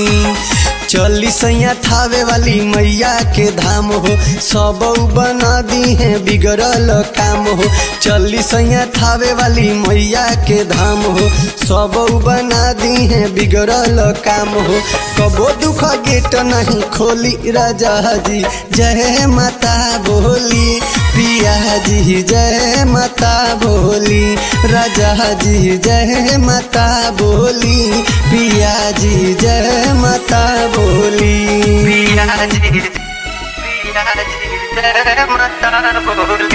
चली सैया थावे वाली मैया के धाम हो, सब बना दी है बिगड़ल काम हो। चली सैया थावे वाली मैया के धाम हो, सब बना दी है बिगड़ल काम हो। कबो दुख गेट नहीं खोली राजा जी जय माता बोली पिया जी जय माता बोली राजा जी जय माता बोली पिया जी जय माता बोली पिया जी जय माता बोली।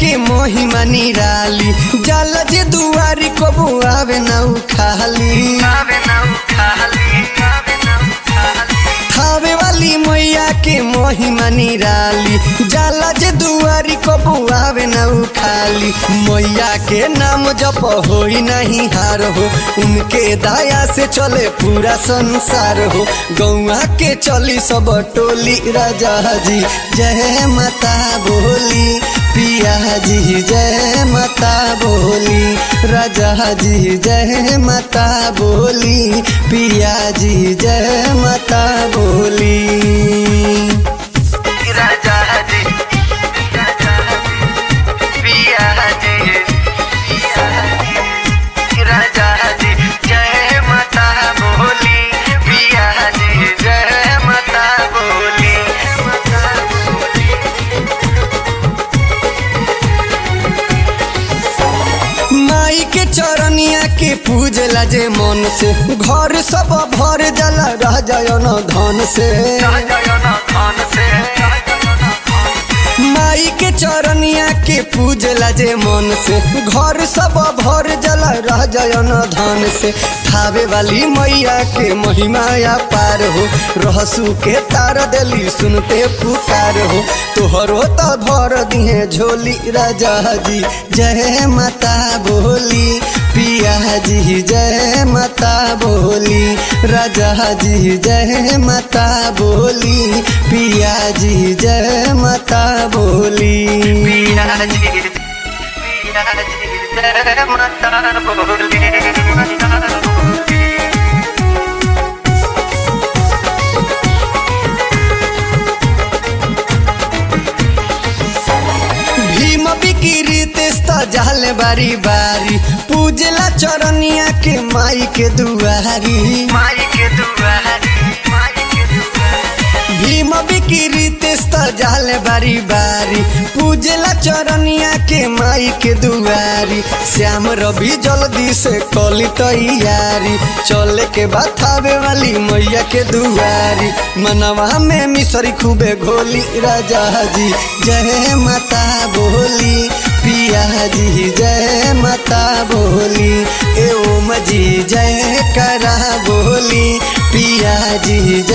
के महिमा निराली जल जे दुआरी कबू आवे ना उखाली आवे ना उखाली आवे ना उखाली। थावे वाली मैया के महिमा निराली जल जे दुआरी कबू आवे ना उखाली। मैया के नाम जप होई नहीं हार हो, उनके दया से चले पूरा संसार हो। गौआ के चली सब टोली राजा जी जय माता बोली पिया जी जय माता बोली राजा जी जय माता बोली पिया जी जय माता बोली राजा जी पिया जी राजा जी जय माता बोली पिया जी जय माता बोली। माई के चरनिया के पूजला जे मन से, घर सब भर जला रह जायो न धन से। माई के चरनिया के पूजला जे मन से, घर सब भर जला रह जायो न धन से। थावे वाली मैया के महिमा या पार हो, रहसू के तार देली सुनते पुकार हो। तोहरो तो भर दिहे झोली राजा जी जय माता बोली पिया जी जय माता बोली राजा जी जय माता बोली पिया जी जय माता बोली पिया जी जय माता बोली। जाले बारी बारी पूजला चरनिया के माई के दुआरी माई के दुआरी माई के दुआरी। भीम बिक्री तेस्त जाले बारी बारी पूजला चरनिया के माई के दुआरी। श्याम रवि जल्दी से कली तैयारी, चले के बतावे वाली मैया के दुआरी। मनवा में मिसरी खूबे घोली राजा जी जय माता बोली पिया जी जय माता बोली एवं जी जय करा बोली पिया जी।